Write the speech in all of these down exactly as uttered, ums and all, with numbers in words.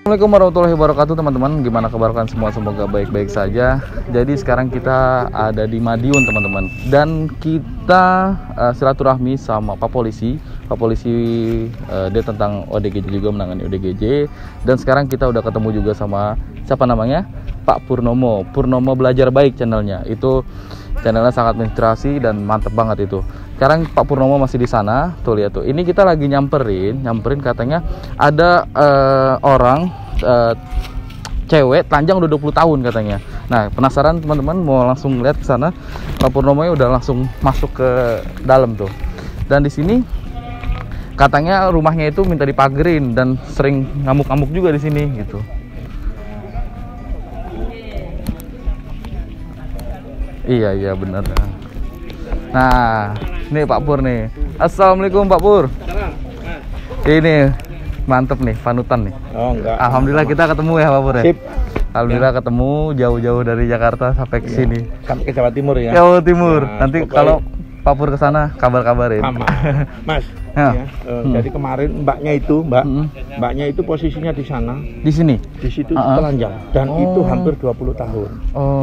Assalamualaikum warahmatullahi wabarakatuh teman-teman. Gimana kabar kalian semua? Semoga baik-baik saja. Jadi sekarang kita ada di Madiun teman-teman. Dan kita uh, silaturahmi sama Pak Polisi. Pak Polisi uh, dia tentang O D G J juga, menangani O D G J. Dan sekarang kita udah ketemu juga sama siapa namanya? Pak Purnomo. Purnomo Belajar Baik channelnya. Itu channelnya sangat menginspirasi dan mantep banget itu. Sekarang Pak Purnomo masih di sana, tuh lihat tuh. Ini kita lagi nyamperin, nyamperin katanya ada uh, orang uh, cewek telanjang udah dua puluh tahun katanya. Nah, penasaran teman-teman, mau langsung lihat ke sana. Pak Purnomo udah langsung masuk ke dalam tuh. Dan di sini katanya rumahnya itu minta dipagerin dan sering ngamuk-ngamuk juga di sini gitu. Iya, iya benar. Nah, nih Pak Pur nih. Assalamualaikum Pak Pur. Ini mantep nih, panutan nih. Oh, enggak. Alhamdulillah kita ketemu ya Pak Pur ya. Sip. Alhamdulillah ya. Ketemu jauh-jauh dari Jakarta sampai ke sini. Sampai ke Jawa Timur ya. Jawa Timur. Nah, nanti pokoknya kalau Pak Pur ke sana kabar-kabarin. Mas. Ya. Ya, uh, hmm. Jadi kemarin mbaknya itu, Mbak. Hmm. Mbaknya itu posisinya di sana. Di sini. Di situ uh-huh. telanjang dan oh. itu hampir dua puluh tahun.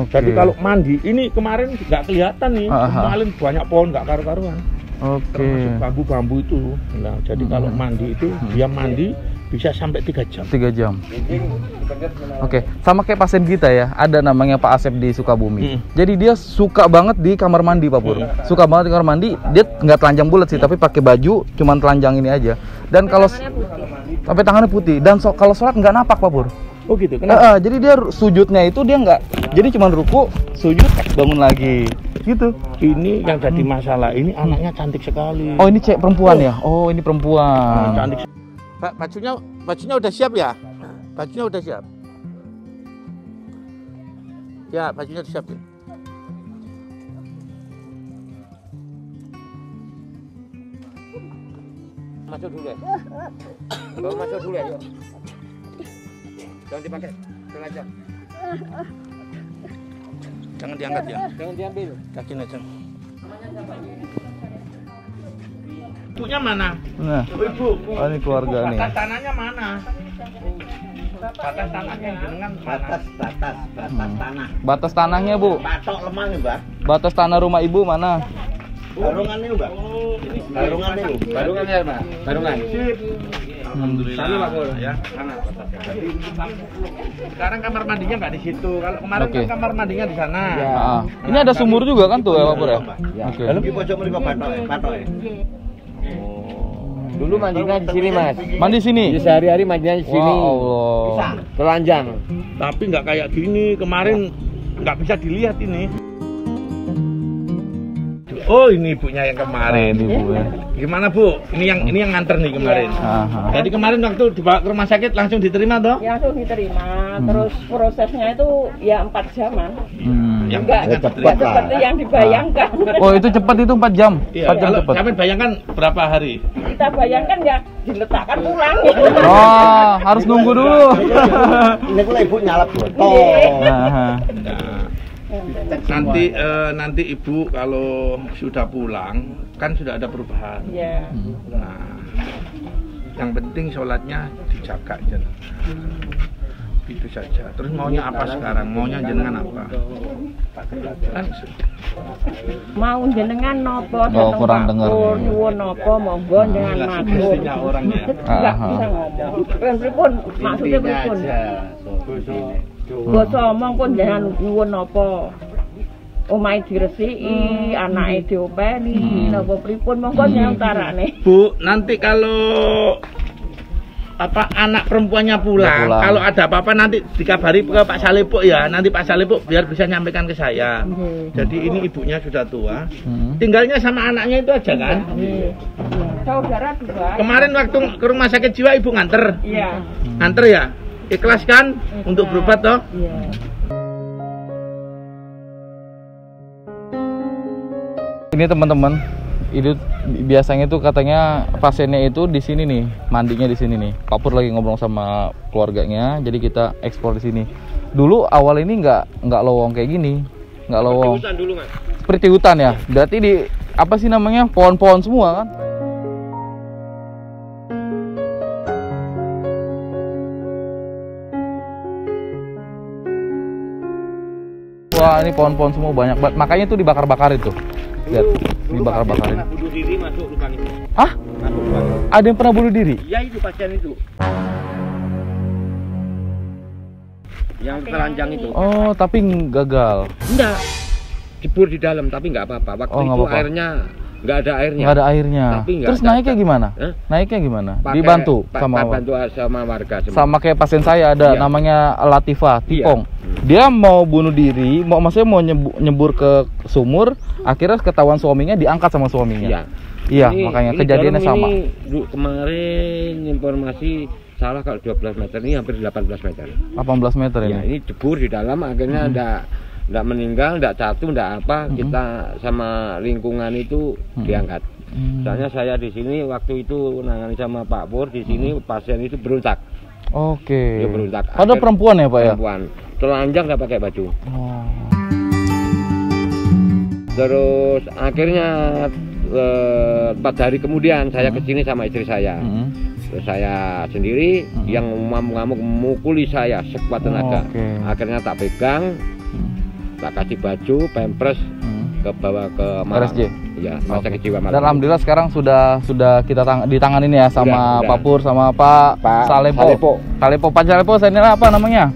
Okay. Jadi kalau mandi ini kemarin nggak kelihatan nih, uh-huh. paling banyak pohon nggak karu-karuan. Oke. Okay. Termasuk bambu-bambu itu. Nah, jadi hmm. kalau mandi itu hmm. dia mandi bisa sampai tiga jam. tiga jam. Oke, okay. Sama kayak pasien kita ya. Ada namanya Pak Asep di Sukabumi. Hmm. Jadi dia suka banget di kamar mandi, Pak Pur. Hmm. Suka banget di kamar mandi. Dia nggak telanjang bulat sih, hmm. tapi pakai baju cuman telanjang ini aja. Dan sampai kalau sampai tangannya putih dan so, kalau sholat nggak napak, Pak Pur. Oh gitu. Kenapa? E -e, jadi dia sujudnya itu dia nggak. Jadi cuman ruku, sujud, bangun lagi. Gitu. Ini yang jadi masalah. Ini hmm. anaknya cantik sekali. Oh, ini cewek perempuan oh. ya? Oh, ini perempuan. Ini cantik. Pak, bajunya bajunya udah siap ya? Bajunya udah siap. Ya, bajunya udah siap. Ya. Masuk dulu ya. Bawa masuk dulu ya. Yuk. Jangan dipakai. Sengaja. Jangan diangkat ya. Jangan diambil. Kaki aja. Ibunya mana? Nah. Oh, ibu. Oh, ini keluarga ibu, nih. Batas tanahnya mana? Batas tanahnya dengan batas batas batas hmm. tanah. Batas tanahnya, Bu. Batok lemah nih, Mbak. Batas tanah rumah Ibu mana? Barungannya, Mbak. Oh, ini barungannya, Bu. Barungannya, Mbak. Barungan. Sip. Alhamdulillah. Sana, Pak, ya. Sana. Sekarang kamar mandinya nggak di situ. Kalau kemarin okay. kan kamar mandinya di sana. Ya. Nah, ini ada sumur juga kan tuh, ya, Pak Pur ya? Oke. Lalu di pojok mereka batok, batok. Dulu mandinya di sini, Mas. Mandi sini. Di sehari-hari mandinya di sini. Wow. Telanjang. Tapi nggak kayak gini. Kemarin nggak bisa dilihat ini. Oh, ini ibunya yang kemarin. Ah, ibu. Gimana, Bu? Ini yang ini yang nganter nih kemarin. Aha. Jadi kemarin waktu dibawa ke rumah sakit langsung diterima toh? Ya, langsung diterima. Hmm. Terus prosesnya itu ya empat jaman. Hmm. Yang enggak seperti yang dibayangkan. Oh, itu cepat itu empat jam. Iya, empat jam cepat. Kami bayangkan berapa hari? Kita bayangkan ya diletakkan pulang. Oh, harus nunggu dulu. Ini pula ibu nyalap botol. Nanti eh, nanti ibu kalau sudah pulang kan sudah ada perubahan. Yeah. Nah, yang penting sholatnya dijaga jenengan. Itu saja. Terus maunya apa sekarang? Maunya jenengan apa? Langsung. Mau jenengan nopo? Oh, kurang dengar. Nyuwun nopo? Monggo jenengan matur. Orang ya. Enggak bisa ngomong. Pripun maksudnya pripun? Bos omong pun jangan nyuwun apa. Omahe diresiki, hmm. anake diopeni, napa hmm. pripun monggo nyang tarane. Bu, nanti kalau apa anak perempuannya pulang, pulang. Kalau ada apa-apa nanti dikabari ke Pak Salipuk ya. Nanti Pak Salipuk biar bisa nyampaikan ke saya. Hmm. Jadi ini ibunya sudah tua. Hmm. Tinggalnya sama anaknya itu aja kan? Hmm. Saudara juga. Kemarin waktu ke rumah sakit jiwa ibu nganter. Iya. Hmm. Nganter ya? Ikhlas kan Ikhlas. Untuk berobat toh? Iya. Ini teman-teman, itu biasanya tuh katanya pasiennya itu di sini nih, mandinya di sini nih. Pak Pur lagi ngobrol sama keluarganya, jadi kita ekspor di sini. Dulu awal ini nggak nggak lowong kayak gini, nggak lowong. Seperti hutan dulu kan? Seperti hutan ya. Berarti di apa sih namanya pohon-pohon semua kan? Wah, ini pohon-pohon semua banyak banget. Makanya itu dibakar-bakarin tuh. Lihat, dibakar-bakarin. Bunuh diri masuk lubang itu. Hah? Masuk lubang. Ada yang pernah bunuh diri? Iya, itu pasien itu. Yang telanjang itu. Oh, tapi gagal. Enggak. Jebur di dalam tapi nggak apa-apa. Waktu oh, itu apa -apa. airnya nggak ada airnya. Nggak ada airnya. Tapi gak Terus ada naiknya ada. gimana? Hah? Naiknya gimana? Pake, dibantu sama bantu sama warga semua. Sama kayak pasien saya ada iya. namanya Latifah Tipong. Iya. Hmm. Dia mau bunuh diri, mau maksudnya mau nyebur, nyebur ke sumur, akhirnya ketahuan suaminya, diangkat sama suaminya. Iya. Iya, ini, makanya ini kejadiannya sama. Ini, bu, kemarin informasi salah kalau dua belas meter, ini hampir delapan belas meter. delapan belas meter ini. Ya, ini jebur di dalam akhirnya hmm. ada Nggak meninggal, nggak jatuh, nggak apa, mm-hmm. kita sama lingkungan itu mm-hmm. diangkat. Mm-hmm. Soalnya saya di sini waktu itu nangani sama Pak Pur, di sini mm-hmm. pasien itu beruntak. Oke. Okay. Beruntak. Ada perempuan ya Pak ya? Perempuan. Telanjang nggak pakai baju. Oh. Terus akhirnya empat eh, hari kemudian saya mm-hmm. kesini sama istri saya. Mm-hmm. Saya sendiri mm-hmm. yang ngamuk-ngamuk memukuli saya sekuat tenaga. Oh, okay. Akhirnya tak pegang. Tak kasih baju, pampers, hmm. ke bawah ke R S J. Ya, masa okay. kejiwa. Dan alhamdulillah sekarang sudah sudah kita tang di tangan ini ya sama udah, Pak udah. Pur sama Pak, Pak Salepo. Salepo. Salepo Pak Salepo, saya nilai apa namanya?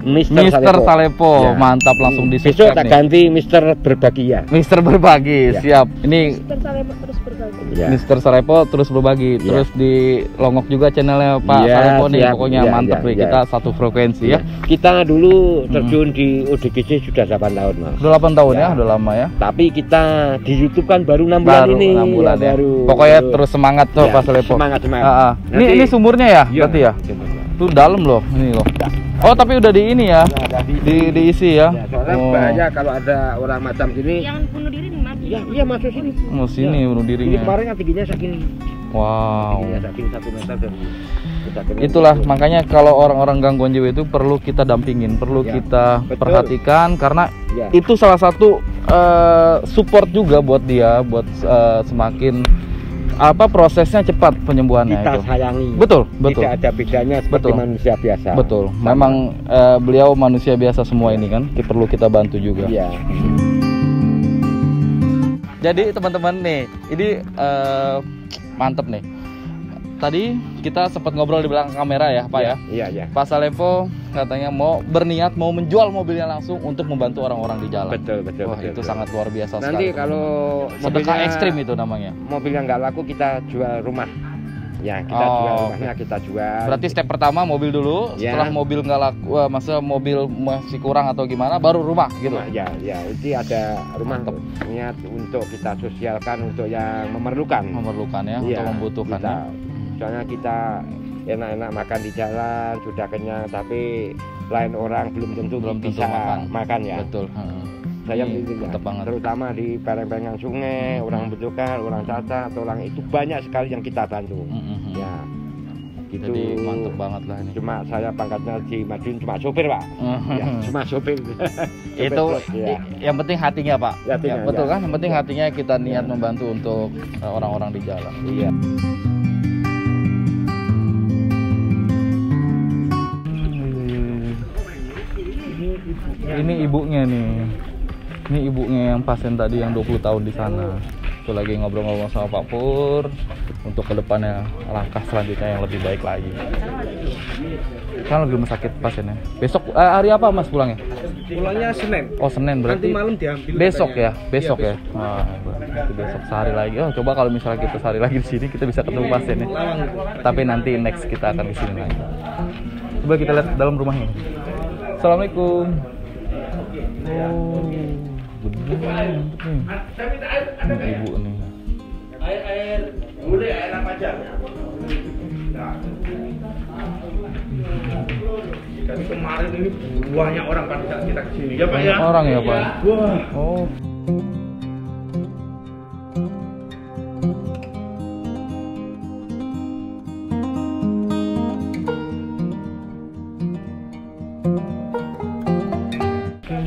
Mister Salepo. Salepo. Ya. Mantap, langsung di-subscribe. Besok tak nih. ganti Mister Berbagi ya. Mister Berbagi, ya. siap. Ini Mister Salepo terus berbagi. Ya. Mister Salepo terus berbagi. Ya. Terus di longok juga channelnya Pak ya, Salepo nih. Siap. Pokoknya ya, mantap nih ya, ya. kita satu frekuensi ya. ya. Kita dulu terjun hmm. di U D K C sudah delapan tahun, Mas. Sudah delapan tahun ya. ya, udah lama ya. Tapi kita di YouTube kan baru enam bulan baru, ini. enam bulan ya. Baru, pokoknya baru. terus semangat tuh ya, Pak Salepo. Semangat, semangat. Uh, uh. Nanti, ini ini sumurnya ya, ya berarti ya. Itu dalam loh, ini loh. Oh tapi udah di ini ya, nah, di, di, diisi ya. Ya soalnya oh. bahaya kalau ada orang macam gini. Yang bunuh diri nih, Mas. Ya, iya masuk sini. Mau sini ya. bunuh dirinya. Ini kemarin tingginya segini. Wow. Tingginya segini satu meter dan itulah itu. Makanya kalau orang-orang gangguan jiwa itu perlu kita dampingin, perlu ya. kita Betul. perhatikan karena ya. itu salah satu uh, support juga buat dia, buat uh, semakin apa prosesnya cepat penyembuhannya kita itu. sayangi. Betul, betul. Tidak ada bedanya seperti betul. manusia biasa. Betul. Sama. Memang uh, beliau manusia biasa semua ini kan. Kita perlu kita bantu juga. Iya. Jadi teman-teman nih, ini uh, mantep nih. Tadi kita sempat ngobrol di belakang kamera ya, Pak ya. Iya, iya. Pak Salepo katanya mau berniat mau menjual mobilnya langsung untuk membantu orang-orang di jalan. Betul, betul. Wah, betul, itu betul. sangat luar biasa Nanti sekali. Nanti kalau sedekah ekstrim itu namanya. Mobilnya nggak laku kita jual rumah. Ya, kita oh, jual rumahnya kita jual. Berarti step pertama mobil dulu, ya. setelah mobil nggak laku, masa mobil masih kurang atau gimana, baru rumah gitu. Nah, ya, ya. Jadi ada rumah Mantap. niat untuk kita sosialkan untuk yang memerlukan. Memerlukan ya, ya atau membutuhkan. Kita, ya. Soalnya kita enak-enak makan di jalan sudah kenyang tapi lain orang belum tentu belum bisa tentu makan. makan ya. Betul. Hmm. Saya ya, terutama di pereng-perengan sungai hmm. orang butuhkan, orang cacat, orang itu banyak sekali yang kita bantu. Hmm. Ya. Gitu. Jadi mantap banget lah ini. Cuma saya pangkatnya di Madiun cuma sopir, Pak. Hmm. Ya, cuma sopir. sopir itu terus, ya. yang penting hatinya, Pak. Hatinya, ya, betul ya. kan? Yang penting hatinya kita niat ya. membantu untuk orang-orang di jalan. Iya. Ini ibunya nih. Ini ibunya yang pasien tadi yang dua puluh tahun di sana. Itu lagi ngobrol-ngobrol sama Pak Pur untuk kedepannya langkah selanjutnya yang lebih baik lagi. Kan lagi rumah sakit pasiennya. Besok eh, hari apa Mas pulangnya? Pulangnya Senin. Oh Senin berarti. Nanti malam diambil. Besok katanya. ya, besok ya. Besok. ya? Nah, berarti besok sehari lagi. Oh coba kalau misalnya kita sehari lagi di sini kita bisa ketemu pasiennya. Tapi nanti next kita akan di sini lagi. Coba kita lihat dalam rumahnya. Assalamualaikum. Oh, gede ibu nih. Air air, mulai air apa aja? Tapi kemarin ini buahnya orang pada saat kita kesini ya Pak ya. Orang ya Pak. Wah. Oh.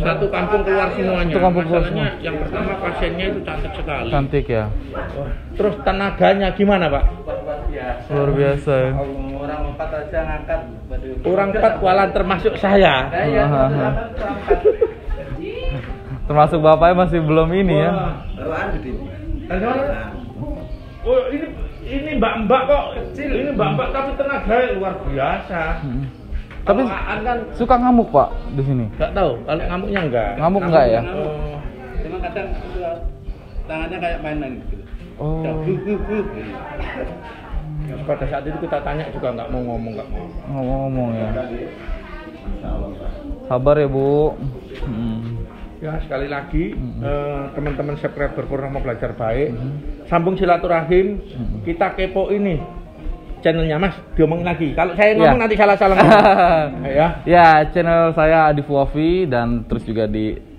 Satu kampung keluar semuanya. Kampung Masalahnya keluar. Yang pertama pasiennya itu cantik sekali. Cantik ya. Wah. Terus tenaganya gimana Pak? Luar biasa. Orang empat aja ngangkat. Orang empat kualan termasuk saya. Nah, ya, Termasuk bapaknya masih belum ini. Wah, ya. Oh, ini ini mbak-mbak kok kecil, ini mbak-mbak tapi tenaganya luar biasa. Hmm. Tapi Aan kan suka ngamuk Pak di sini. Enggak tahu, kalau ngamuknya enggak. Ngamuk enggak ya? Oh. Cuma kadang tangannya kayak mainan gitu. Oh. Pada saat itu kita tanya juga nggak mau ngomong, nggak mau ngomong ya. Sabar ya Bu. Hmm. Ya sekali lagi mm-hmm. eh, teman-teman subscriber Purnomo Belajar Baik, mm-hmm. sambung silaturahim, mm-hmm. kita kepo ini channelnya Mas, diomongin lagi. Kalau saya ngomong yeah. nanti salah-salah. Ya. Ya channel saya Adief Wafi dan terus juga di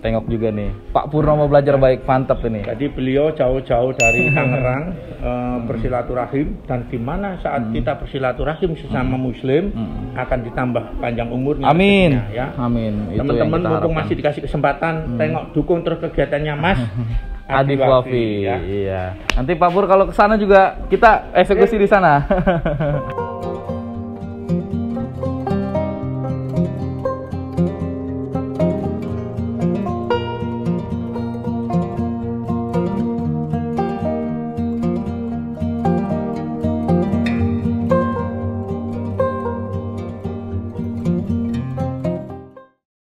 tengok juga nih Pak Purnomo Belajar Baik, mantap ini. Jadi beliau jauh-jauh dari Tangerang e, bersilaturahim, dan dimana saat hmm. kita bersilaturahim sesama Muslim hmm. akan ditambah panjang umurnya. Amin. Akhirnya, ya. Amin. Teman-teman mumpung masih dikasih kesempatan, hmm. tengok dukung terus kegiatannya Mas Adief Wafi. Ya. Iya. Nanti Pak Pur kalau kesana juga kita eksekusi eh. di sana.